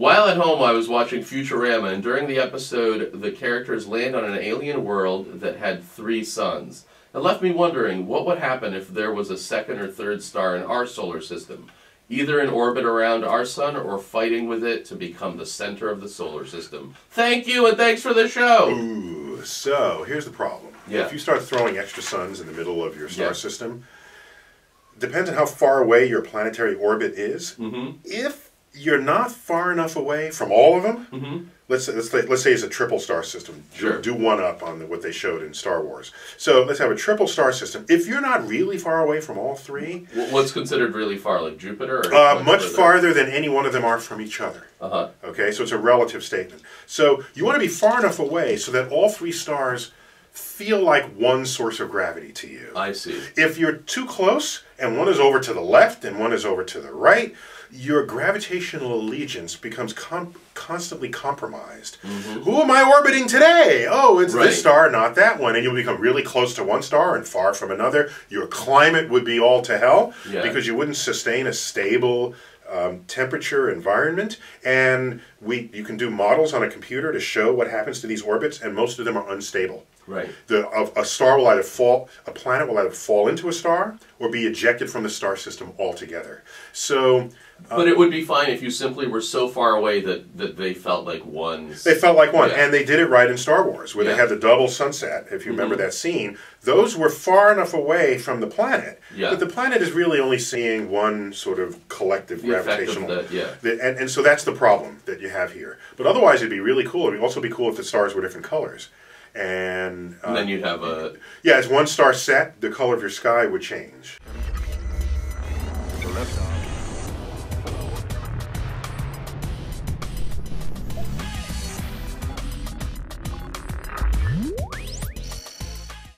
While at home, I was watching Futurama, and during the episode, the characters land on an alien world that had 3 suns. It left me wondering what would happen if there was a second or third star in our solar system, either in orbit around our sun or fighting with it to become the center of the solar system. Thank you, and thanks for the show! Ooh, so here's the problem. Yeah. If you start throwing extra suns in the middle of your star system, depends on how far away your planetary orbit is. Mm-hmm. If you're not far enough away from all of them. Mm-hmm. Let's say it's a triple star system. Sure. Do one up on what they showed in Star Wars. So let's have a triple star system. If you're not really far away from all 3, what's considered really far, like Jupiter? Or much farther than any one of them are from each other. Uh-huh. Okay, so it's a relative statement. So you want to be far enough away so that all 3 stars feel like one source of gravity to you. I see. If you're too close, and one is over to the left and one is over to the right, your gravitational allegiance becomes constantly compromised. Mm-hmm. Who am I orbiting today? Oh, it's this star, not that one. And you'll become really close to one star and far from another. Your climate would be all to hell because you wouldn't sustain a stable temperature environment, and you can do models on a computer to show what happens to these orbits, and most of them are unstable. Right. A star will either fall, a planet will either fall into a star or be ejected from the star system altogether. So, but it would be fine if you simply were so far away that they felt like one. They felt like one, and they did it right in Star Wars, where they had the double sunset. If you remember that scene, those were far enough away from the planet, but the planet is really only seeing one sort of collective and so that's the problem that you have here. But otherwise, it'd be really cool. It would also be cool if the stars were different colors. And then you'd have a... Yeah, as one star set, the color of your sky would change.